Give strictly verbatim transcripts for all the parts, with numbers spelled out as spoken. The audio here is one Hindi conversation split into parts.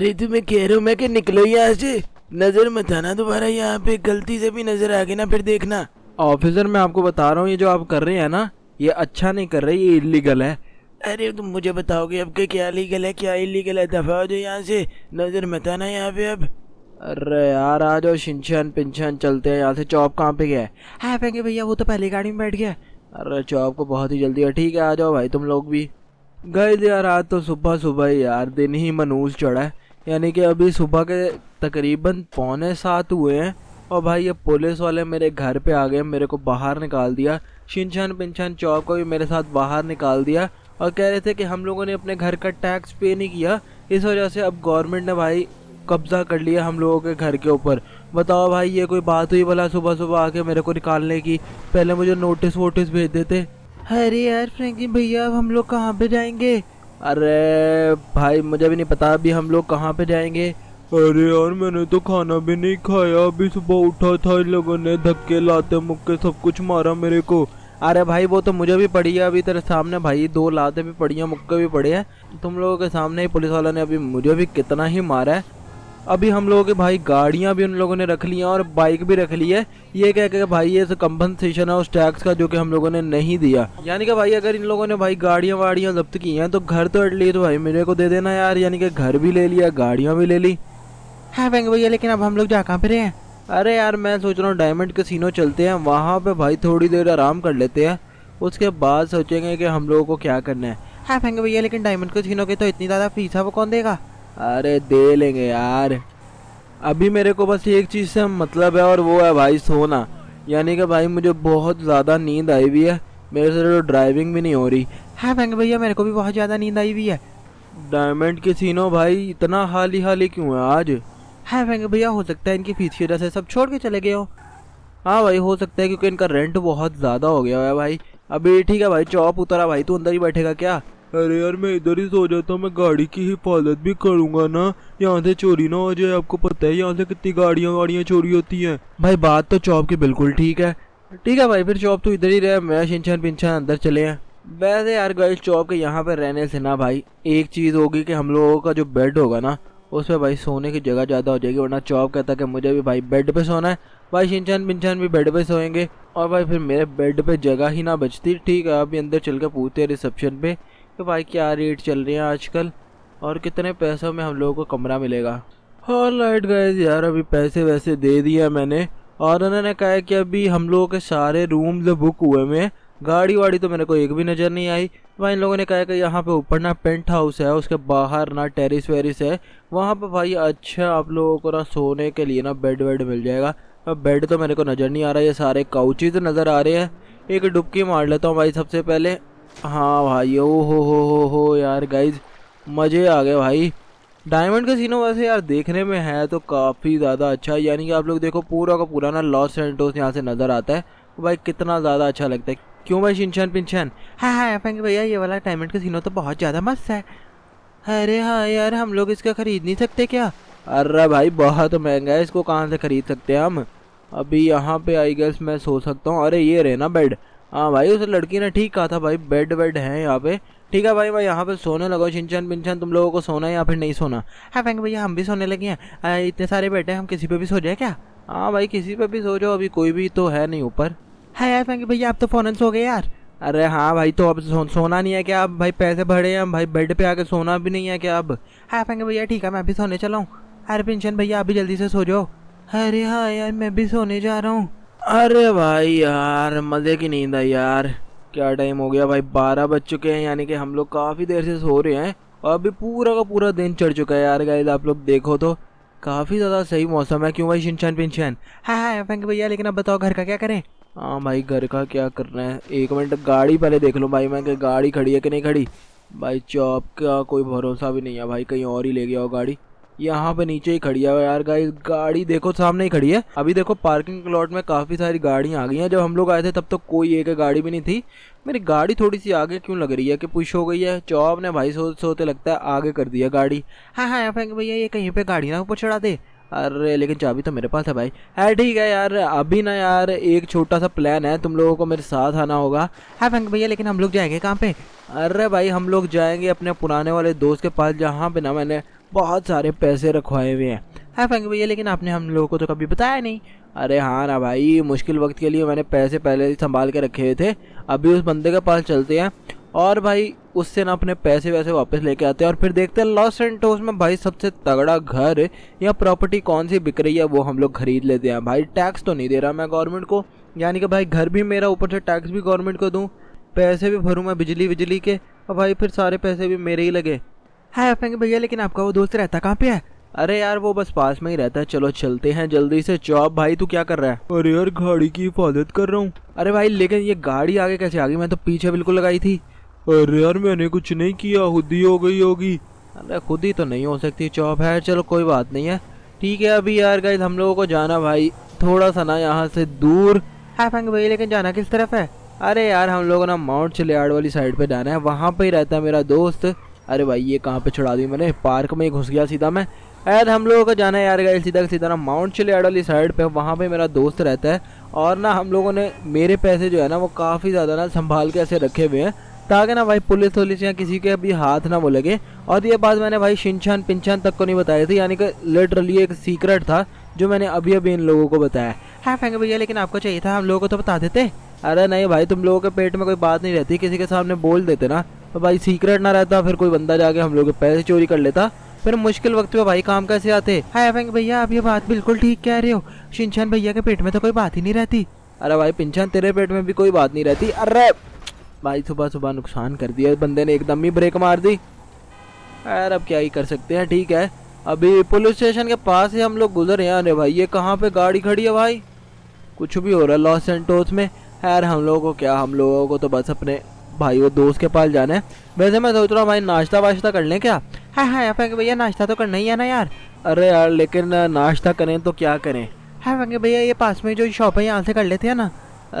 रितु मैं कह रहा हूँ मैं कि निकलो यहाँ से, नजर मत आना दोबारा यहाँ पे, गलती से भी नजर आ गई ना फिर देखना। ऑफिसर मैं आपको बता रहा हूँ ये जो आप कर रहे हैं ना ये अच्छा नहीं कर रहे, ये इलीगल है। अरे तुम मुझे बताओगे अब कि क्या लीगल है क्या इलीगल है, दफा हो जाओ यहाँ से, नजर मत आना यहाँ पे अब। अरे यार आ जाओ शिनचैन पिनचैन, चलते हैं यहाँ से। चॉप कहाँ पे गया है? हाँ फेंगे भैया वो तो पहले गाड़ी में बैठ गया। अरे चॉप को बहुत ही जल्दी है। ठीक है आ जाओ भाई तुम लोग भी। गए यार आज तो सुबह सुबह ही यार दिन ही मनूस चढ़ा है, यानी कि अभी सुबह के तकरीबन पौने सात हुए हैं और भाई ये पुलिस वाले मेरे घर पे आ गए, मेरे को बाहर निकाल दिया, शिनचैन पिनचैन चॉप को भी मेरे साथ बाहर निकाल दिया और कह रहे थे कि हम लोगों ने अपने घर का टैक्स पे नहीं किया, इस वजह से अब गवर्नमेंट ने भाई कब्जा कर लिया हम लोगों के घर के ऊपर। बताओ भाई ये कोई बात हुई भला सुबह सुबह आके मेरे को निकालने की, पहले मुझे नोटिस वोटिस भेज देते। अरे यार फ्रैंकलिन भैया अब हम लोग कहाँ पे जाएंगे? अरे भाई मुझे भी नहीं पता अभी हम लोग कहाँ पे जाएंगे। अरे यार मैंने तो खाना भी नहीं खाया, अभी सुबह उठा था, इन लोगों ने धक्के लाते मुक्के सब कुछ मारा मेरे को। अरे भाई वो तो मुझे भी पड़ी है अभी तेरे सामने भाई, दो लातें भी पड़ी हैं, मुक्के भी पड़े हैं तुम लोगों के सामने ही। पुलिस वालों ने अभी मुझे भी कितना ही मारा है। अभी हम लोगों के भाई गाड़ियां भी उन लोगों ने रख ली हैं और बाइक भी रख ली है, ये कह के भाई ये कंपनसेशन है उस टैक्स का जो कि हम लोगों ने नहीं दिया। यानी कि भाई अगर इन लोगों ने भाई गाड़ियाँ वाड़ियाँ जब्त की हैं तो घर तो एटलीस्ट भाई मेरे को दे देना यार, यानी कि घर भी ले लिया गाड़ियाँ भी ले ली। हाँ भैया लेकिन अब हम लोग जा कहाँ पे रहे हैं? अरे यार मैं सोच रहा हूँ डायमंड कैसीनो चलते हैं, वहाँ पे भाई थोड़ी देर आराम कर लेते हैं, उसके बाद सोचेंगे कि हम लोगों को क्या करना है। हाँ फेंगे भैया लेकिन डायमंड कैसीनो के तो इतनी ज़्यादा फीस है वो कौन देगा? अरे दे लेंगे यार, अभी मेरे को बस एक चीज़ से मतलब है और वो है भाई सोना, यानी कि भाई मुझे बहुत ज़्यादा नींद आई हुई है, मेरे से तो ड्राइविंग भी नहीं हो रही। हाँ फेंगे भैया मेरे को भी बहुत ज़्यादा नींद आई हुई है। डायमंड कैसीनो भाई इतना हाली हाली क्यों है आज? हाँ फेंगे भैया हो सकता है इनकी फीस की वजह से सब छोड़ के चले गए हो। हाँ भाई हो सकता है क्योंकि इनका रेंट बहुत ज़्यादा हो गया है भाई। अभी ठीक है भाई चॉप उतरा भाई तू अंदर ही बैठेगा क्या? अरे यार मैं इधर ही सो जाता हूँ, मैं गाड़ी की हिफाजत भी करूँगा ना, यहाँ से चोरी ना हो जाए, आपको पता है यहाँ से कितनी गाड़ियाँ वाड़ियाँ चोरी होती हैं। भाई बात तो चॉप की बिल्कुल ठीक है। ठीक है भाई फिर चॉप तू इधर ही रहे, मैं शिनचैन पिनचैन अंदर चले हैं। वैसे यार गाइस चॉप के यहाँ पर रहने से ना भाई एक चीज़ होगी कि हम लोगों का जो बेड होगा ना उस पर भाई सोने की जगह ज़्यादा हो जाएगी, वरना चॉप कहता कि मुझे भी भाई बेड पे सोना है, भाई शिनचैन पिनचैन भी बेड पे सोएंगे और भाई फिर मेरे बेड पे जगह ही ना बचती। ठीक है अभी अंदर चल के पूछते हैं रिसेप्शन पे कि भाई क्या रेट चल रहे हैं आजकल और कितने पैसों में हम लोगों को कमरा मिलेगा। ऑलराइट गाइस यार अभी पैसे वैसे दे दिया मैंने और उन्होंने कहा कि अभी हम लोगों के सारे रूम्स बुक हुए में, गाड़ी वाड़ी तो मेरे को एक भी नज़र नहीं आई। तो भाई इन लोगों ने कहा कि यहाँ पे ऊपर ना पेंट हाउस है, उसके बाहर ना टेरिस वेरिस है, वहाँ पे भाई अच्छा आप लोगों को ना सोने के लिए ना बेड वेड मिल जाएगा। अब बेड तो मेरे को नज़र नहीं आ रहा, ये सारे काउचेज नज़र आ रहे हैं। एक डुबकी मार लेता हूँ भाई सबसे पहले। हाँ भाई ओ हो हो हो हो यार गाइज मज़े आ गए भाई। डायमंड कैसीनो वैसे यार देखने में है तो काफ़ी ज़्यादा अच्छा, यानी कि आप लोग देखो पूरा का पूरा ना लॉस सैंटोस यहाँ से नज़र आता है, भाई कितना ज़्यादा अच्छा लगता है। क्यों भाई शिनचैन पिनचैन? हाँ हाँ फेंगे भैया ये वाला डायमंड कैसीनो तो बहुत ज़्यादा मस्त है। अरे हाँ यार हम लोग इसका ख़रीद नहीं सकते क्या? अरे भाई बहुत महंगा है, इसको कहाँ से ख़रीद सकते हैं हम? अभी यहाँ पे आई गेस मैं सो सकता हूँ। अरे ये रहे ना बेड। हाँ भाई उस लड़की ने ठीक कहा था भाई बेड वेड है यहाँ पे। ठीक है भाई भाई यहाँ पे सोने लगा। शिनचैन पिनचैन तुम लोगों को सोना है या फिर नहीं सोना? हाँ फेंगे भैया हम भी सोने लगे हैं, इतने सारे बेड हैं, हम किसी पर भी सो जाए क्या? हाँ भाई किसी पर भी सो जाओ, अभी कोई भी तो है नहीं ऊपर। हाँ यार फेंगे भैया आप तो फ़ौरन सो गए यार। अरे हाँ भाई तो अब सो, सोना नहीं है क्या अब? भाई पैसे भरे हैं भाई, बेड पे आके सोना भी नहीं है क्या अब? हाँ फेंगे भैया ठीक है मैं भी सोने चला हूँ। अरे पिनचैन भैया आप भी जल्दी से सो जाओ। अरे हाँ यार मैं भी सोने जा रहा हूँ। अरे भाई यार मज़े की नींद है यार। क्या टाइम हो गया भाई, बारह बज चुके हैं, यानी कि हम लोग काफ़ी देर से सो रहे हैं और अभी पूरा का पूरा दिन चढ़ चुका है यार। गाइस आप लोग देखो तो काफ़ी ज़्यादा सही मौसम है। क्यों भाई शिनचैन पिनचैन? हाँ हाँ फेंगे भैया लेकिन अब बताओ घर का क्या करें? हाँ भाई घर का क्या करना है, एक मिनट गाड़ी पहले देख लूँ भाई मैं कि गाड़ी खड़ी है कि नहीं खड़ी। भाई चॉप का कोई भरोसा भी नहीं है भाई, कहीं और ही ले गया हो गाड़ी। यहाँ पे नीचे ही खड़ी है यार गाइस, गाड़ी देखो सामने ही खड़ी है। अभी देखो पार्किंग लॉट में काफ़ी सारी गाड़ियाँ आ गई हैं, जब हम लोग आए थे तब तो कोई एक गाड़ी भी नहीं थी। मेरी गाड़ी थोड़ी सी आगे क्यों लग रही है कि पुश हो गई है? चॉप ने भाई सो सोते लगता है आगे कर दिया गाड़ी। हाँ हाँ फेंगे भैया ये कहीं पर गाड़ी ना ऊपर चढ़ा दे। अरे लेकिन चाबी तो मेरे पास है भाई। है ठीक है यार अभी ना यार एक छोटा सा प्लान है, तुम लोगों को मेरे साथ आना होगा। हाँ फेंगे भैया लेकिन हम लोग जाएंगे कहाँ पे? अरे भाई हम लोग जाएंगे अपने पुराने वाले दोस्त के पास, जहाँ पे ना मैंने बहुत सारे पैसे रखवाए हुए हैं। हाँ फ्रैंक भैया, लेकिन आपने हम लोगों को तो कभी बताया नहीं। अरे हाँ ना भाई, मुश्किल वक्त के लिए मैंने पैसे पहले ही संभाल के रखे हुए थे। अभी उस बंदे के पास चलते हैं और भाई उससे ना अपने पैसे वैसे वापस लेके आते हैं और फिर देखते हैं लॉस सेंटोस में भाई सबसे तगड़ा घर या प्रॉपर्टी कौन सी बिक रही है, वो हम लोग खरीद लेते हैं। भाई टैक्स तो नहीं दे रहा मैं गवर्नमेंट को, यानी कि भाई घर भी मेरा, ऊपर से टैक्स भी गवर्नमेंट को दूँ, पैसे भी भरूँ मैं बिजली बिजली के, और भाई फिर सारे पैसे भी मेरे ही लगे। है फ्रैंक भैया, लेकिन आपका वो दोस्त रहता कहाँ पे है? अरे यार वो बस पास में ही रहता है। चलो चलते हैं जल्दी से। चॉप भाई तू क्या कर रहा है? अरे यार गाड़ी की हिफाजत कर रहा हूँ। अरे भाई लेकिन ये गाड़ी आगे कैसे आ गई? मैं तो पीछे बिल्कुल लगाई थी। अरे यार मैंने कुछ नहीं किया, खुद ही हो गई होगी। अरे खुद ही तो नहीं हो सकती चॉप है, चलो कोई बात नहीं है, ठीक है। अभी यार गाइस हम लोगों को जाना भाई थोड़ा सा ना यहाँ से दूर। है फ्रैंक भाई, लेकिन जाना किस तरफ है? अरे यार हम लोगों ना माउंट चिलियार्ड वाली साइड पे जाना है, वहाँ पे ही रहता है मेरा दोस्त। अरे भाई ये कहाँ पे छुड़ा दी मैंने, पार्क में ही घुस गया सीधा मैं। यार हम लोगों को जाना है यार गाइस सीधा सीधा ना माउंट चिलियार्ड वाली साइड पे, वहाँ पे मेरा दोस्त रहता है। और ना हम लोगों ने मेरे पैसे जो है ना वो काफ़ी ज़्यादा ना संभाल के ऐसे रखे हुए हैं ताकि ना भाई पुलिस वुलिस या किसी के भी हाथ ना वो लगे। और ये बात मैंने भाई शिनचान पिनचान तक को नहीं बताई थी, यानी कि लिटरली एक सीक्रेट था जो मैंने अभी अभी इन लोगों को बताया। हाँ फ्रैंक भैया, लेकिन आपको चाहिए था हम लोगों को तो बता देते। अरे नहीं भाई, तुम लोगों के पेट में कोई बात नहीं रहती, किसी के सामने बोल देते ना तो भाई सीक्रेट ना रहता, फिर कोई बंदा जाके हम लोग के पैसे चोरी कर लेता, फिर मुश्किल वक्त में भाई काम कैसे आते। हाय फ्रैंक भैया, आप ये बात बिल्कुल ठीक कह रहे हो, शिनचान भैया के पेट में तो कोई बात ही नहीं रहती। अरे भाई पिनचान, तेरे पेट में भी कोई बात नहीं रहती। अरे भाई सुबह सुबह नुकसान कर दिया बंदे ने, एकदम ही ब्रेक मार दी। यार अब क्या ही कर सकते हैं, ठीक है। अभी पुलिस स्टेशन के पास से हम लोग गुजर हैं। अरे भाई ये कहाँ पे गाड़ी खड़ी है? भाई कुछ भी हो रहा है लॉस सेंटोस में। यार हम लोगों को क्या, हम लोगों को तो बस अपने भाई वो दोस्त के पास जाना है। वैसे मैं सोच रहा हूँ भाई नाश्ता वाश्ता कर लें क्या? हाँ हाँ फ्रैंक भैया, नाश्ता तो करना ही है ना यार। अरे यार लेकिन नाश्ता करें तो क्या करें? हाँ फ्रैंक भैया, ये पास में जो शॉप है यहाँ से कर लेते हैं ना।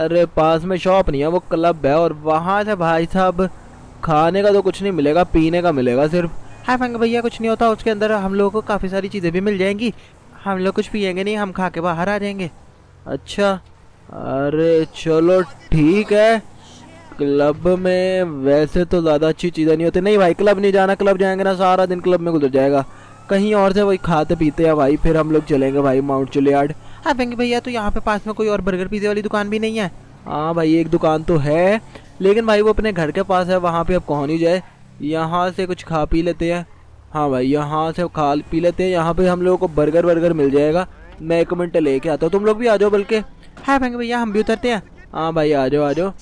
अरे पास में शॉप नहीं है, वो क्लब है, और वहाँ से भाई साहब खाने का तो कुछ नहीं मिलेगा, पीने का मिलेगा सिर्फ। हाँ फ्रैंक भैया, कुछ नहीं होता, उसके अंदर हम लोगों को काफ़ी सारी चीज़ें भी मिल जाएंगी। हम लोग कुछ पियेंगे नहीं, हम खा के बाहर आ जाएंगे। अच्छा, अरे चलो ठीक है। क्लब में वैसे तो ज़्यादा अच्छी चीज़ें नहीं होती। नहीं भाई क्लब नहीं जाना, क्लब जाएंगे ना सारा दिन क्लब में गुजर जाएगा, कहीं और से वही खाते पीते हैं भाई, फिर हम लोग चलेंगे भाई माउंट चिलियार्ड। हाँ फ्रैंक भैया, तो यहाँ पे पास में कोई और बर्गर पिज़्ज़े वाली दुकान भी नहीं है? हाँ भाई एक दुकान तो है, लेकिन भाई वो अपने घर के पास है, वहाँ पर अब कौन ही जाए। यहाँ से कुछ खा पी लेते हैं। हाँ भाई यहाँ से खा पी लेते हैं, यहाँ पर हम लोगों को बर्गर वर्गर मिल जाएगा। मैं एक मिनट लेके आता हूँ, तुम लोग भी आ जाओ बल्कि। हाँ फ्रैंक भैया, हम भी उतरते हैं। हाँ भाई आ जाओ आ जाओ।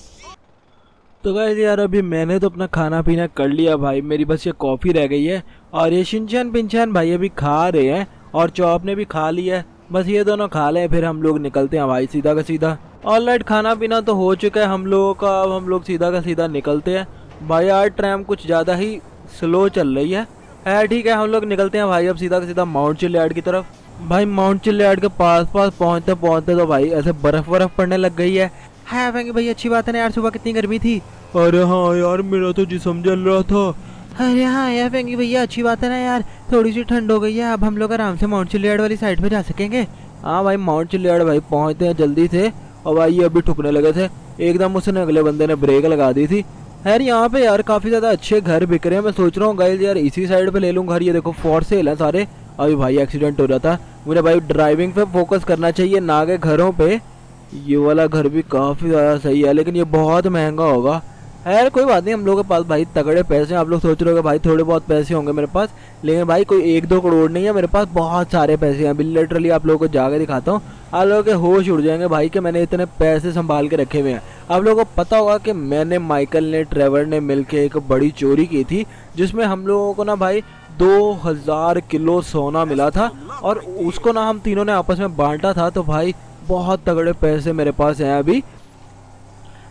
तो गाइस यार अभी मैंने तो अपना खाना पीना कर लिया भाई, मेरी बस ये कॉफ़ी रह गई है, और ये शिनचान पिनचान भाई अभी खा रहे हैं और चॉप ने भी खा लिया है, बस ये दोनों खा लें फिर हम लोग निकलते हैं भाई सीधा का सीधा। ऑलराइट, खाना पीना तो हो चुका है हम लोगों का, अब हम लोग सीधा का सीधा निकलते हैं। भाई यार ट्रैम कुछ ज़्यादा ही स्लो चल रही है। है ठीक है, हम लोग निकलते हैं भाई अब सीधा का सीधा माउंट चिलियार्ड की तरफ। भाई माउंट चिलियार्ड के पास पास पहुँचते पहुँचते तो भाई ऐसे बर्फ़ बर्फ़ पड़ने लग गई है। है फ्रैंक भैया, अच्छी बात है ना यार, सुबह कितनी गर्मी थी। अरे हाँ यार मेरा तो जिस्म जल रहा था। अरे हाँ यार फ्रैंक भैया, अच्छी बात है ना यार, थोड़ी सी ठंड हो गई है, अब हम लोग आराम से माउंट चिलियार्ड वाली साइड पे जा सकेंगे। हाँ भाई माउंट चिलियार्ड भाई पहुँचते हैं जल्दी से, और भाई ये अभी ठुकने लगे थे एकदम, उसने अगले बंदे ने ब्रेक लगा दी थी। यार यहाँ पे यार काफ़ी ज़्यादा अच्छे घर बिक रहे हैं, मैं सोच रहा हूँ गाइस यार इसी साइड पर ले लूँ घर। ये देखो फॉर सेल है सारे। अभी भाई एक्सीडेंट हो जाता, मुझे भाई ड्राइविंग पे फोकस करना चाहिए ना के घरों पर। ये वाला घर भी काफ़ी ज़्यादा सही है, लेकिन ये बहुत महंगा होगा। यार कोई बात नहीं, हम लोगों के पास भाई तगड़े पैसे हैं। आप लोग सोच रहे हो भाई थोड़े बहुत पैसे होंगे मेरे पास, लेकिन भाई कोई एक दो करोड़ नहीं है मेरे पास, बहुत सारे पैसे हैं। अभी लिटरली आप लोगों को जाके दिखाता हूँ, आप लोगों के होश उड़ जाएंगे भाई कि मैंने इतने पैसे संभाल के रखे हुए हैं। आप लोगों को पता होगा कि मैंने, माइकल ने, ट्रेवर ने मिल के एक बड़ी चोरी की थी, जिसमें हम लोगों को ना भाई दो हज़ार किलो सोना मिला था, और उसको ना हम तीनों ने आपस में बांटा था, तो भाई बहुत तगड़े पैसे मेरे पास हैं अभी।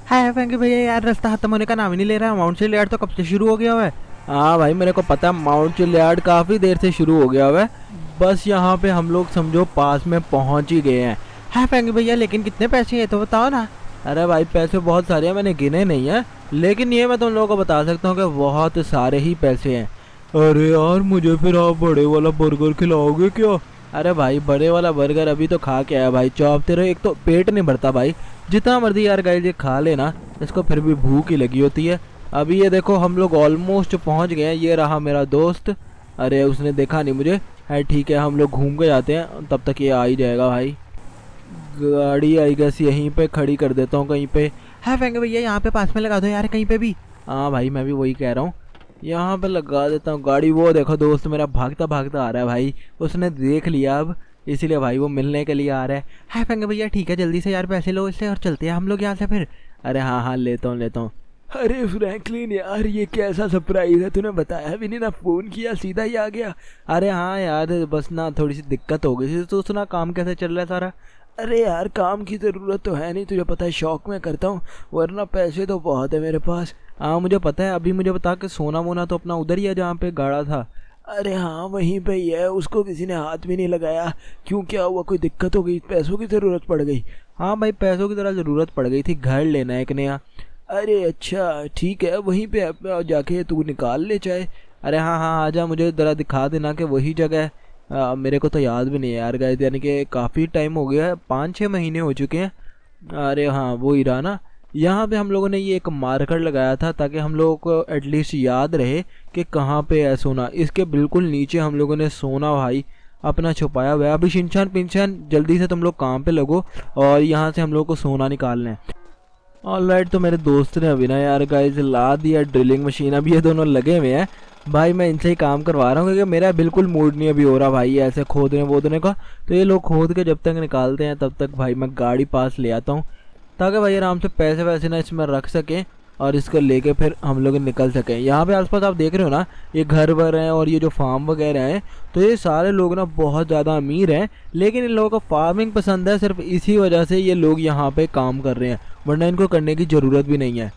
हाय फ्रैंक भैया, यार रास्ता खत्म होने का नाम ही नहीं ले रहा, माउंट चिलियार्ड तो कब से शुरू हो गया हुआ है। हाँ भाई मेरे को पता है, माउंट चिलियार्ड काफ़ी देर से शुरू हो गया हुआ है, बस यहाँ पे हम लोग समझो पास में पहुँच ही गए हैं। हाय फ्रैंक भैया, लेकिन कितने पैसे हैं तो बताओ ना। अरे भाई पैसे बहुत सारे हैं, मैंने गिने नहीं हैं, लेकिन ये मैं तुम लोगों को बता सकता हूँ कि बहुत सारे ही पैसे हैं। अरे यार मुझे फिर आप बड़े वाला बर्गर खिलाओगे क्या? अरे भाई बड़े वाला बर्गर अभी तो खा के आया भाई चॉप, तेरे एक तो पेट नहीं भरता भाई, जितना मर्जी यार गाइस ये खा लेना, इसको फिर भी भूख ही लगी होती है। अभी ये देखो हम लोग ऑलमोस्ट पहुंच गए हैं, ये रहा मेरा दोस्त। अरे उसने देखा नहीं मुझे। है ठीक है, हम लोग घूम के जाते हैं, तब तक ये आ ही जाएगा भाई। गाड़ी आई गैस यहीं पे खड़ी कर देता हूँ कहीं पे। है फेंगे भैया यहाँ पे पास में लगा दो यार कहीं पे भी। हाँ भाई मैं भी वही कह रहा हूँ, यहाँ पे लगा देता हूँ गाड़ी। वो देखो दोस्त मेरा भागता भागता आ रहा है भाई, उसने देख लिया अब, इसीलिए भाई वो मिलने के लिए आ रहा है। है फेंगे भैया ठीक है जल्दी से यार पैसे लो इससे और चलते हैं हम लोग यहाँ से फिर। अरे हाँ हाँ लेता हूँ लेता हूँ। अरे फ्रैंकलिन यार ये कैसा सरप्राइज़ है, तूने बताया भी नहीं ना, फ़ोन किया सीधा ही आ गया। अरे हाँ यार बस ना थोड़ी सी दिक्कत हो गई थी। तो सुना काम कैसे चल रहा है सारा? अरे यार काम की ज़रूरत तो है नहीं, तुझे पता है शौक में करता हूँ, वरना पैसे तो बहुत है मेरे पास। हाँ मुझे पता है, अभी मुझे बता के सोना वोना तो अपना उधर ही है जहाँ पे गाड़ा था। अरे हाँ वहीं पे ही है, उसको किसी ने हाथ भी नहीं लगाया। क्यों क्या हुआ, कोई दिक्कत हो गई, पैसों की ज़रूरत पड़ गई? हाँ भाई पैसों की तरह ज़रूरत पड़ गई थी, घर लेना है एक नया। अरे अच्छा ठीक है वहीं पे जाके तू निकाल ले चाहे। अरे हाँ हाँ आजा, मुझे ज़रा दिखा देना कि वही जगह है। आ, मेरे को तो याद भी नहीं है यार गाइस, यानी कि काफ़ी टाइम हो गया है, पाँच छः महीने हो चुके हैं। अरे हाँ वो ही रहा ना, यहाँ पे हम लोगों ने ये एक मार्कर लगाया था ताकि हम लोगों को एटलीस्ट याद रहे कि कहाँ पे है सोना। इसके बिल्कुल नीचे हम लोगों ने सोना भाई अपना छुपाया हुआ है। अभी शिनचान पिनचान जल्दी से तुम लोग काम पे लगो और यहाँ से हम लोग को सोना निकालना है। ऑलराइट तो मेरे दोस्त ने अभी ना यार गाइस ला दिया ड्रिलिंग मशीन। अब ये दोनों लगे हुए हैं भाई, मैं इनसे ही काम करवा रहा हूँ क्योंकि मेरा बिल्कुल मूड नहीं अभी हो रहा भाई ऐसे खोदने वोदने का। तो ये लोग खोद के जब तक निकालते हैं तब तक भाई मैं गाड़ी पास ले आता हूँ ताकि भाई आराम से पैसे वैसे ना इसमें रख सकें और इसको लेके फिर हम लोग निकल सकें। यहाँ पे आसपास आप देख रहे हो ना ये घर वगैरह हैं और ये जो फार्म वगैरह हैं, तो ये सारे लोग ना बहुत ज़्यादा अमीर हैं, लेकिन इन लोगों को फार्मिंग पसंद है, सिर्फ इसी वजह से ये लोग यहाँ पे काम कर रहे हैं, वरना इनको करने की ज़रूरत भी नहीं है।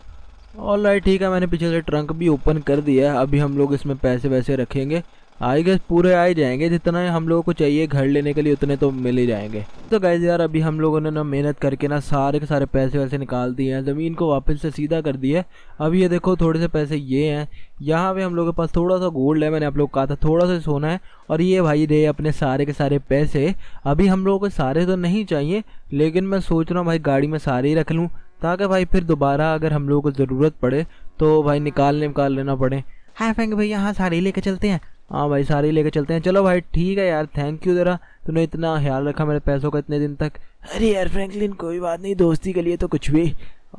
ऑलराइट ठीक है, मैंने पीछे से ट्रंक भी ओपन कर दिया है। अभी हम लोग इसमें पैसे वैसे रखेंगे, आई गेस पूरे आए जाएंगे, जितना हम लोगों को चाहिए घर लेने के लिए उतने तो मिल ही जाएंगे। तो गाइस यार अभी हम लोगों ने ना मेहनत करके ना सारे के सारे पैसे वैसे निकाल दिए हैं, ज़मीन को वापस से सीधा कर दिया है। अब ये देखो थोड़े से पैसे ये हैं, यहाँ पे हम लोगों के पास थोड़ा सा गोल्ड है, मैंने आप लोग कहा था थोड़ा सा सोना है, और ये भाई रहे अपने सारे के सारे पैसे। अभी हम लोगों को सारे तो नहीं चाहिए, लेकिन मैं सोच रहा हूँ भाई गाड़ी में सारे ही रख लूँ ताकि भाई फिर दोबारा अगर हम लोगों को ज़रूरत पड़े तो भाई निकालने निकाल लेना पड़े। हाँ फेंगे भैया हाँ सारे ही लेके चलते हैं। हाँ भाई सारे लेके चलते हैं। चलो भाई ठीक है यार, थैंक यू ज़रा, तूने इतना ख्याल रखा मेरे पैसों का इतने दिन तक। अरे यार फ्रैंकलिन कोई बात नहीं, दोस्ती के लिए तो कुछ भी।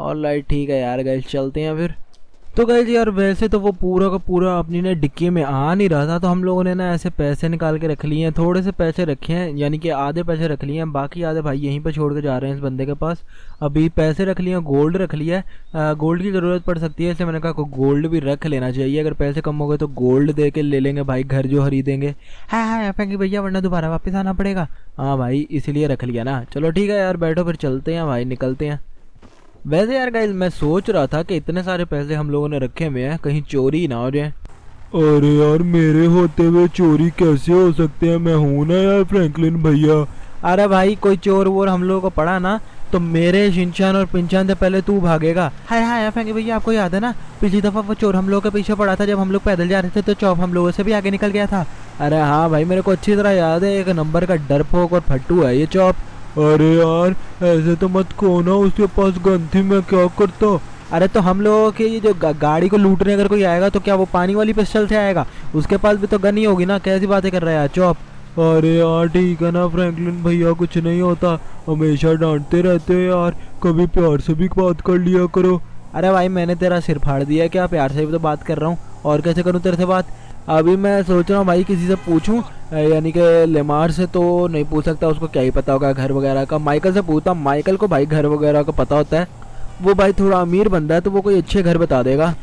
ऑलराइट ठीक है यार गाइस चलते हैं फिर। तो गाइस यार वैसे तो वो पूरा का पूरा अपनी ना डिक्की में आ नहीं रहा था, तो हम लोगों ने ना ऐसे पैसे निकाल के रख लिए हैं, थोड़े से पैसे रखे हैं, यानी कि आधे पैसे रख लिए हैं, बाकी आधे भाई यहीं पर छोड़ के जा रहे हैं इस बंदे के पास। अभी पैसे रख लिए हैं, गोल्ड रख लिया है, गोल्ड की ज़रूरत पड़ सकती है, इसलिए मैंने कहा को गोल्ड भी रख लेना चाहिए। अगर पैसे कम हो गए तो गोल्ड दे के ले लेंगे भाई, घर जो खरीदेंगे। हाँ हाँ फेंगे भैया वरना दोबारा वापस आना पड़ेगा। हाँ भाई इसलिए रख लिया ना। चलो ठीक है यार बैठो फिर, चलते हैं भाई निकलते हैं। वैसे यार गाइस मैं सोच रहा था कि इतने सारे पैसे हम लोगों ने रखे हुए हैं कहीं चोरी ना हो जाए। अरे यार मेरे होते हुए चोरी कैसे हो सकते हैं, मैं हूँ ना यार फ्रैंकलिन भैया। अरे भाई कोई चोर वोर हम लोगों को पड़ा ना तो मेरे शिनचान और पिनचान से पहले तू भागेगा। हाय हाय यार फ्रैंकलिन भैया आपको याद है ना पिछली दफ़ा वो चोर हम लोग के पीछे पड़ा था जब हम लोग पैदल जा रहे थे, तो चॉप हम लोगों से भी आगे निकल गया था। अरे हाँ भाई मेरे को अच्छी तरह याद है, एक नंबर का डरपोक और फट्टू है ये चॉप। अरे यार ऐसे तो मत कहो ना, उसके पास गन थी, मैं क्या करता। अरे तो हम लोगों के ये जो गा, गाड़ी को लूटने अगर कोई आएगा तो क्या वो पानी वाली पिस्टल से आएगा? उसके पास भी तो गन ही होगी ना, कैसी बातें कर रहा है यार चॉप। अरे यार ठीक है ना फ्रैंकलिन भैया, कुछ नहीं होता, हमेशा डांटते रहते हो यार, कभी प्यार से भी बात कर लिया करो। अरे भाई मैंने तेरा सिर फाड़ दिया क्या? प्यार से भी तो बात कर रहा हूँ, और कैसे करूँ तेरे से बात? अभी मैं सोच रहा हूँ भाई किसी से पूछूं, यानी कि लेमार से तो नहीं पूछ सकता, उसको क्या ही पता होगा घर वगैरह का। माइकल से पूछता, माइकल को भाई घर वगैरह का पता होता है, वो भाई थोड़ा अमीर बंदा है तो वो कोई अच्छे घर बता देगा।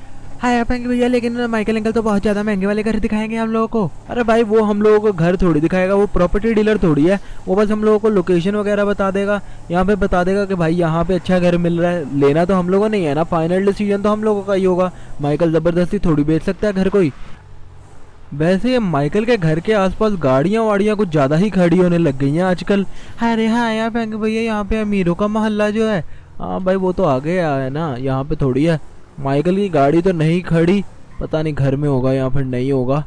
हाय आप भैया लेकिन माइकल अंकल तो बहुत ज़्यादा महंगे वाले घर दिखाएंगे हम लोगों को। अरे भाई वो हम लोगों को घर थोड़ी दिखाएगा, वो प्रॉपर्टी डीलर थोड़ी है, वो बस हम लोगों को लोकेशन वगैरह बता देगा, यहाँ पे बता देगा कि भाई यहाँ पे अच्छा घर मिल रहा है, लेना तो हम लोगों नहीं है ना, फाइनल डिसीजन तो हम लोगों का ही होगा। माइकल ज़बरदस्ती थोड़ी बेच सकता है घर कोई। वैसे ये माइकल के घर के आसपास गाड़ियाँ वाड़ियाँ कुछ ज़्यादा ही खड़ी होने लग गई हैं आजकल। अरे हाँ यार फेंगे भैया यहाँ पे अमीरों का मोहल्ला जो है, हाँ भाई वो तो आगे आया है ना, यहाँ पे थोड़ी है। माइकल की गाड़ी तो नहीं खड़ी, पता नहीं घर में होगा या फिर नहीं होगा।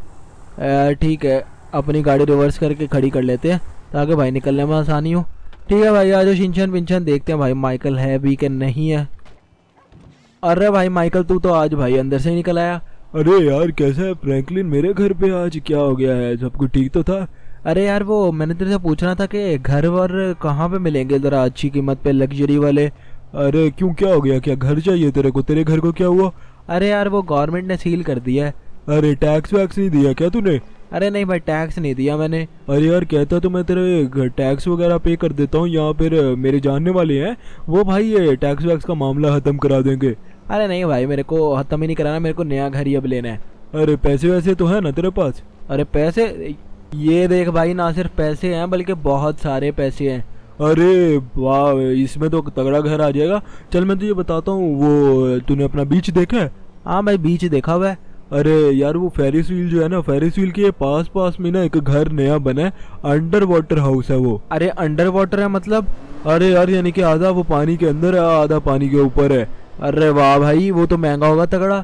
ठीक है अपनी गाड़ी रिवर्स करके खड़ी कर लेते हैं ताकि भाई निकलने में आसानी हो। ठीक है भाई आज शिनचान पिनचान देखते हैं भाई माइकल है भी कि नहीं है। अरे भाई माइकल तू तो आज भाई अंदर से ही निकल आया। अरे यार कैसा है फ्रैंकलिन, मेरे घर पे आज क्या हो गया है? सब कुछ ठीक तो था? अरे यार वो मैंने तेरे से पूछना था कि घर वर कहाँ पे मिलेंगे ज़रा अच्छी कीमत पे, लग्जरी वाले। अरे क्यों, क्या हो गया? क्या घर चाहिए तेरे को? तेरे घर को क्या हुआ? अरे यार वो गवर्नमेंट ने सील कर दिया है। अरे टैक्स वैक्स नहीं दिया क्या तूने? अरे नहीं भाई, टैक्स नहीं दिया मैंने। अरे यार कहता तो मैं तेरे टैक्स वगैरह पे कर देता हूँ, यहाँ पर मेरे जानने वाले हैं वो भाई ये टैक्स वैक्स का मामला ख़त्म करा देंगे। अरे नहीं भाई, मेरे को ख़त्म ही नहीं कराना, मेरे को नया घर ही अब लेना है। अरे पैसे वैसे तो है ना तेरे पास? अरे पैसे, ये देख भाई ना सिर्फ पैसे हैं बल्कि बहुत सारे पैसे हैं। अरे वाह, इसमें तो तगड़ा घर आ जाएगा। चल मैं तुझे बताता हूँ, वो तूने अपना बीच देखा है? हाँ भाई बीच देखा हुआ है। अरे यार वो फेरिस व्हील जो है ना, फेरिस व्हील के पास पास में ना एक घर नया बना है, अंडर वाटर हाउस है वो। अरे अंडर वाटर है मतलब? अरे यार यानी कि आधा वो पानी के अंदर है, आधा पानी के ऊपर है। अरे वाह भाई, वो तो महंगा होगा तगड़ा।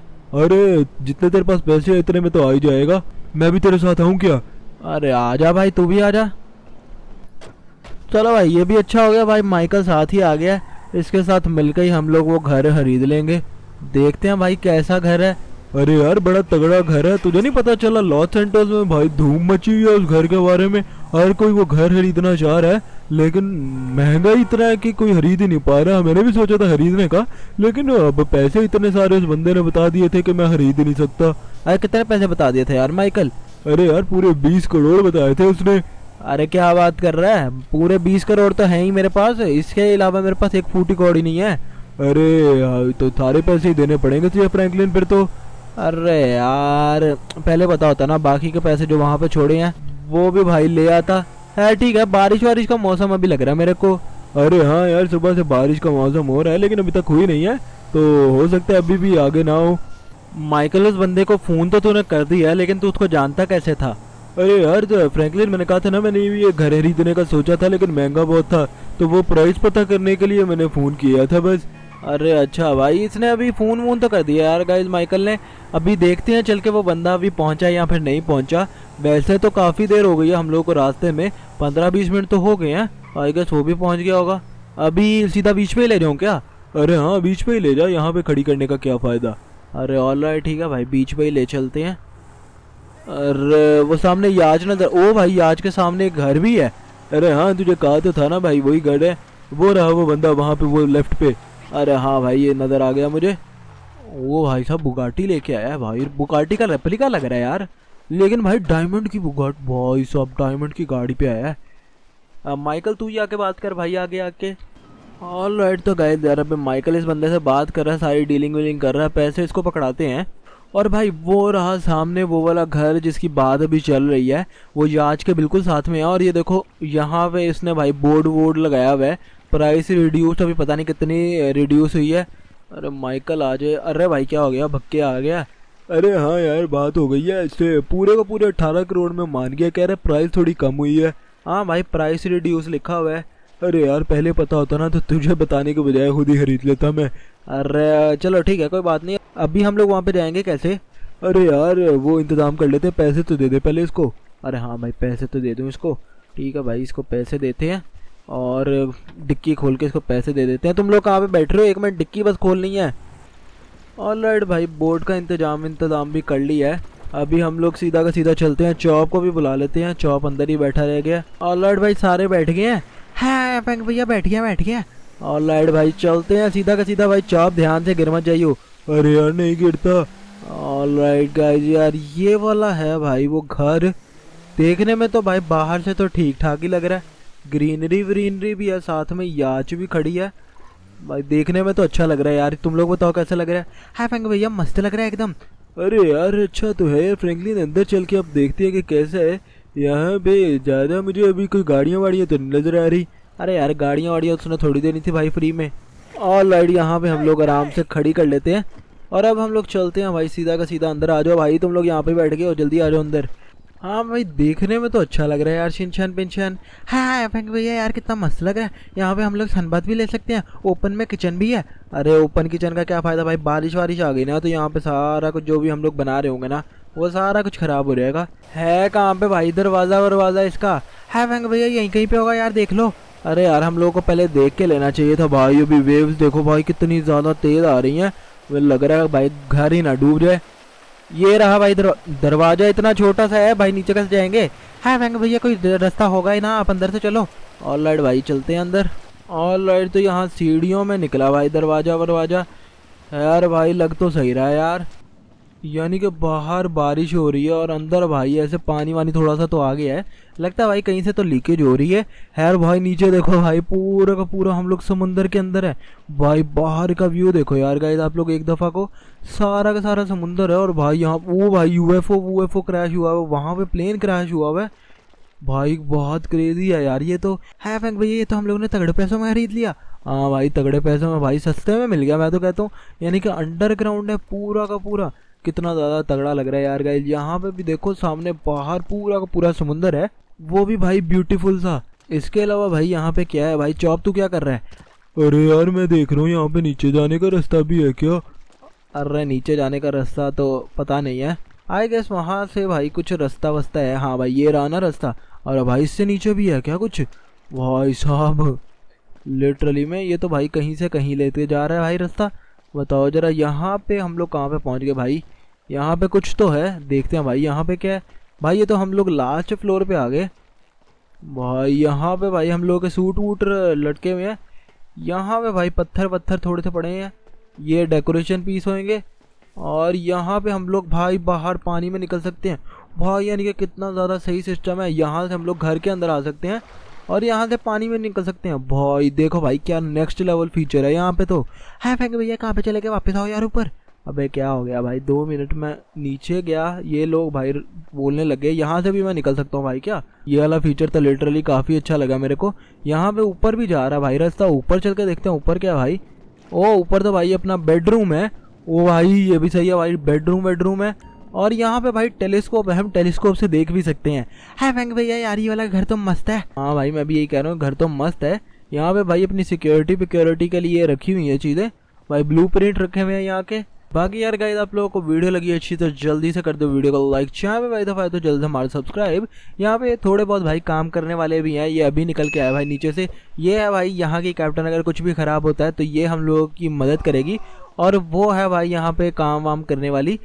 अरे जितने तेरे पास पैसे हैं इतने में तो आ ही जाएगा। मैं भी तेरे साथ आऊँ क्या? अरे आजा भाई, तू भी आजा। चलो भाई ये भी अच्छा हो गया भाई, माइकल साथ ही आ गया, इसके साथ मिलकर ही हम लोग वो घर खरीद लेंगे। देखते हैं भाई कैसा घर है। अरे यार बड़ा तगड़ा घर है, तुझे नहीं पता चला? लॉस सेंटर्स में भाई धूम मची हुई है उस घर के बारे में, हर कोई वो घर खरीदना चाह रहा है, लेकिन महंगा इतना है कि कोई खरीद ही नहीं पा रहा। मैंने भी सोचा था खरीदने का, लेकिन अब पैसे इतने सारे उस बंदे ने बता दिए थे कि मैं खरीद ही नहीं सकता। अरे कितने पैसे बता दिए थे यार माइकल? अरे यार पूरे बीस करोड़ बताए थे उसने। अरे क्या बात कर रहा है, पूरे बीस करोड़ तो है ही मेरे पास, इसके अलावा मेरे पास एक फूटी कौड़ी नहीं है। अरे तो सारे पैसे ही देने पड़ेंगे तुझे फ्रैंकलिन फिर तो। अरे यार पहले पता होता ना, बाकी के पैसे जो वहाँ पे छोड़े हैं वो भी भाई ले आता है। ठीक है, बारिश वारिश का मौसम अभी लग रहा है मेरे को। अरे हाँ यार सुबह से बारिश का मौसम हो रहा है, लेकिन अभी तक हुई नहीं है, तो हो सकता है अभी भी आगे ना हो। माइकल उस बंदे को फ़ोन तो तूने कर दिया, लेकिन तू उसको जानता कैसे था? अरे यार तो फ्रैंकलिन मैंने कहा था ना, मैंने ये घर खरीदने का सोचा था लेकिन महंगा बहुत था, तो वो प्राइस पता करने के लिए मैंने फ़ोन किया था बस। अरे अच्छा भाई, इसने अभी फ़ोन वोन तो कर दिया यार गाइस माइकल ने। अभी देखते हैं चल के वो बंदा अभी पहुंचा या फिर नहीं पहुंचा। वैसे तो काफ़ी देर हो गई है हम लोग को रास्ते में, पंद्रह बीस मिनट तो हो गए हैं, आई गेस वो भी पहुंच गया होगा। अभी सीधा बीच पे ही ले जाऊँ क्या? अरे हाँ बीच पे ही ले जाओ, यहाँ पे खड़ी करने का क्या फ़ायदा। अरे ऑलराइट ठीक है भाई, बीच पे ही ले चलते हैं। अरे वो सामने याज नजर, ओ भाई याज के सामने एक घर भी है। अरे हाँ तुझे कहा तो था ना भाई वही घर है, वो रहा वो बंदा वहाँ पर वो लेफ्ट पे। अरे हाँ भाई ये नज़र आ गया मुझे, वो भाई साहब बुगाटी लेके आया है भाई, बुगाटी का रेप्लिका लग रहा है यार, लेकिन भाई डायमंड की बुगाट, भाई साहब डायमंड की गाड़ी पे आया है। अब माइकल तू ही आके बात कर भाई, आगे आके। ऑल राइट तो गाइस यार अभी माइकल इस बंदे से बात कर रहा है, सारी डीलिंग वीलिंग कर रहा है, पैसे इसको पकड़ाते हैं। और भाई वो रहा सामने वो वाला घर जिसकी बात अभी चल रही है, वो याच के बिल्कुल साथ में है। और ये देखो यहाँ पे इसने भाई बोर्ड वोर्ड लगाया हुआ है, प्राइस रिड्यूस, अभी पता नहीं कितनी रिड्यूस हुई है। अरे माइकल आ जाए। अरे भाई क्या हो गया, भक्के आ गया? अरे हाँ यार बात हो गई है, इससे पूरे का पूरे अट्ठारह करोड़ में मान गया, कह रहे प्राइस थोड़ी कम हुई है। हाँ भाई प्राइस रिड्यूस लिखा हुआ है। अरे यार पहले पता होता ना तो तुझे बताने के बजाय खुद ही खरीद लेता मैं। अरे चलो ठीक है कोई बात नहीं, अभी हम लोग वहाँ पर जाएंगे कैसे? अरे यार वो इंतज़ाम कर लेते, पैसे तो दे दे पहले इसको। अरे हाँ भाई पैसे तो दे दूँ इसको, ठीक है भाई इसको पैसे देते हैं और डिक्की खोल के इसको पैसे दे देते हैं। तुम लोग कहाँ पे बैठ रहे हो? एक मिनट, डिक्की बस खोलनी है। ऑलराइट भाई बोर्ड का इंतजाम इंतजाम भी कर लिया है, अभी हम लोग सीधा का सीधा चलते हैं। चॉप को भी बुला लेते हैं, चॉप अंदर ही बैठा रह गया। ऑलराइट भाई सारे बैठ गए हैं। हाँ फैंक भैया बैठ गया बैठ गया। ऑलराइट भाई चलते हैं सीधा का सीधा। भाई चॉप ध्यान से गिर मत जाइयो। अरे यार नहीं गिरता। ऑलराइट गाइस यार ये वाला है भाई वो घर, देखने में तो भाई बाहर से तो ठीक ठाक ही लग रहा है, ग्रीनरी व्रीनरी भी है, साथ में याच भी खड़ी है, भाई देखने में तो अच्छा लग रहा है यार। तुम लोग बताओ कैसा लग रहा है? हाय फैंग भैया मस्त लग रहा है एकदम। अरे यार अच्छा तो है फ्रैंकलिन, अंदर चल के अब देखते हैं कि कैसा है। यहाँ पे ज़्यादा मुझे अभी कोई गाड़ियाँ वाड़ियाँ तो नहीं नज़र आ रही। अरे यार गाड़ियाँ वाड़ियाँ उसने थोड़ी देनी थी भाई फ्री में। ऑलराइट यहाँ पर हम लोग आराम से खड़ी कर लेते हैं और अब हम लोग चलते हैं भाई सीधा का सीधा। अंदर आ जाओ भाई, तुम लोग यहाँ पर बैठ गए हो, जल्दी आ जाओ अंदर। हाँ भाई देखने में तो अच्छा लग रहा है यार, शिनचैन पिनचैन। हाँ फैंक भैया यार कितना मस्त लग रहा है, यहाँ पे हम लोग सनबाथ भी ले सकते हैं, ओपन में किचन भी है। अरे ओपन किचन का क्या फ़ायदा भाई, बारिश वारिश आ गई ना तो यहाँ पे सारा कुछ जो भी हम लोग बना रहे होंगे ना वो सारा कुछ ख़राब हो जाएगा। है कहाँ पे भाई दरवाज़ा वरवाज़ा इसका? है फैंक भैया यहीं कहीं पर होगा यार, देख लो। अरे यार हम लोग को पहले देख के लेना चाहिए था भाई, अभी वेव्स देखो भाई कितनी ज़्यादा तेज़ आ रही हैं, लग रहा है भाई घर ही ना डूब जाए। ये रहा भाई दरवाजा, इतना छोटा सा है भाई, नीचे कैसे जाएंगे। है वेंगे भैया कोई रास्ता होगा ही ना, आप अंदर से चलो। ऑलराइट भाई चलते हैं अंदर। ऑलराइट तो यहाँ सीढ़ियों में निकला भाई दरवाजा वरवाजा। यार भाई लग तो सही रहा है यार, यानी कि बाहर बारिश हो रही है और अंदर भाई ऐसे पानी वानी थोड़ा सा तो आ गया है, लगता है भाई कहीं से तो लीकेज हो रही है। यार भाई नीचे देखो भाई पूरा का पूरा हम लोग समुंदर के अंदर है भाई। बाहर का व्यू देखो यार गाइस आप लोग एक दफ़ा को, सारा का सारा समुंदर है। और भाई यहाँ वो भाई यूएफओ यूएफओ क्रैश हुआ है, वहाँ पे प्लेन क्रैश हुआ हुआ है भाई। बहुत क्रेजी है यार ये तो। है फैंक भैया ये तो हम लोगों ने तगड़े पैसों में खरीद लिया। हाँ भाई तगड़े पैसों में भाई, सस्ते में मिल गया मैं तो कहता हूँ। यानी कि अंडरग्राउंड है पूरा का पूरा, कितना ज़्यादा तगड़ा लग रहा है यार गाइस। यहाँ पे भी देखो सामने बाहर पूरा का पूरा समुंदर है, वो भी भाई ब्यूटीफुल सा। इसके अलावा भाई यहाँ पे क्या है भाई। चॉप तू क्या कर रहा है? अरे यार मैं देख रहा हूँ यहाँ पे नीचे जाने का रास्ता भी है क्या? अरे नीचे जाने का रास्ता तो पता नहीं है, आई गेस वहाँ से भाई कुछ रास्ता वस्ता है। हाँ भाई ये रहा ना रास्ता। और भाई इससे नीचे भी है क्या कुछ? भाई साहब लिटरली में ये तो भाई कहीं से कहीं लेते जा रहा है भाई रास्ता। बताओ जरा यहाँ पे हम लोग कहाँ पे पहुँच गए भाई। यहाँ पे कुछ तो है, देखते हैं भाई यहाँ पे क्या है। भाई ये तो हम लोग लास्ट फ्लोर पे आ गए भाई। यहाँ पे भाई हम लोग के सूट वूट लटके हुए हैं। यहाँ पे भाई पत्थर पत्थर थोड़े से पड़े हैं, ये डेकोरेशन पीस होंगे। और यहाँ पे हम लोग भाई बाहर पानी में निकल सकते हैं भाई, यानी कि कितना ज़्यादा सही सिस्टम है। यहाँ से हम लोग घर के अंदर आ सकते हैं और यहाँ से पानी में निकल सकते हैं भाई। देखो भाई क्या नेक्स्ट लेवल फीचर है यहाँ पे तो। है फेंक भैया कहाँ पे चले गए, वापस आओ यार ऊपर। अबे क्या हो गया भाई, दो मिनट में नीचे गया ये लोग भाई बोलने लगे यहाँ से भी मैं निकल सकता हूँ भाई क्या। ये वाला फीचर तो लिटरली काफ़ी अच्छा लगा मेरे को। यहाँ पे ऊपर भी जा रहा है भाई रास्ता, ऊपर चल के देखते हैं ऊपर क्या भाई। ओ ऊपर तो भाई अपना बेडरूम है। ओ भाई ये भी सही है भाई, बेडरूम बेडरूम है। और यहाँ पे भाई टेलीस्कोप है, हम टेलीस्कोप से देख भी सकते हैं। है वेंग भैया यार ये वाला घर तो मस्त है। हाँ भाई मैं भी यही कह रहा हूँ, घर तो मस्त है। यहाँ पे भाई अपनी सिक्योरिटी सिक्योरिटी के लिए रखी हुई है चीज़ें भाई, ब्लूप्रिंट रखे हुए हैं यहाँ के। बाकी यार गाइस आप लोगों को वीडियो लगी अच्छी तो जल्दी से कर दो वीडियो को लाइक, चैनल पे भाई दफा है तो जल्द हमारा सब्सक्राइब। यहाँ पे थोड़े बहुत भाई काम करने वाले भी हैं। ये अभी निकल के आया भाई नीचे से, ये है भाई यहाँ की कैप्टन, अगर कुछ भी ख़राब होता है तो ये हम लोगों की मदद करेगी। और वो है भाई यहाँ पे काम वाम करने वाली।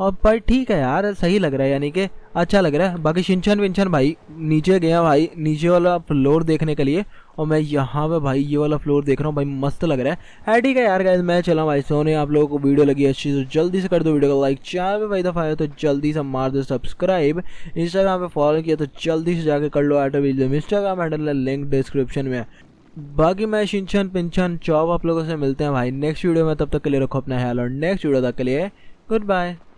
और पर ठीक है यार सही लग रहा है, यानी कि अच्छा लग रहा है। बाकी शिनचैन विनचैन भाई नीचे गया भाई नीचे वाला फ्लोर देखने के लिए, और मैं यहाँ पे भाई ये वाला फ्लोर देख रहा हूँ भाई, मस्त लग रहा है। है ठीक है यार गाइस मैं चला भाई सोने। आप लोगों को वीडियो लगी अच्छी तो जल्दी से कर दो वीडियो को लाइक, चैनल पे भाई दफा है तो जल्दी से मार दो सब्सक्राइब। इंस्टाग्राम पे फॉलो किया तो जल्दी से जाकर कर लो एटोविजम, इंस्टाग्राम हैंडल है लिंक डिस्क्रिप्शन में। बाकी मैं शिनचैन विनचैन चॉप आप लोगों से मिलते हैं भाई नेक्स्ट वीडियो में, तब तक के लिए रखो अपना ख्याल और नेक्स्ट वीडियो तक के लिए गुड बाय।